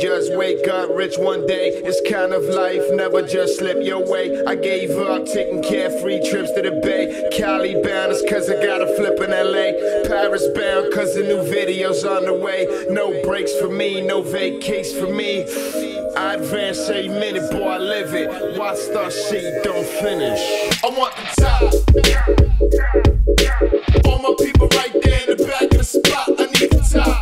Just wake up rich one day. It's kind of life, never just slip your way. I gave up taking carefree trips to the Bay. Cali bound is cause I gotta flip in LA. Paris bound cause the new video's on the way. No breaks for me, no vacates for me. I advance a minute, boy, I live it. Why start shit, don't finish. I want the top. All my people right there in the back of the spot. I need the top.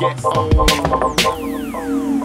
Gets old.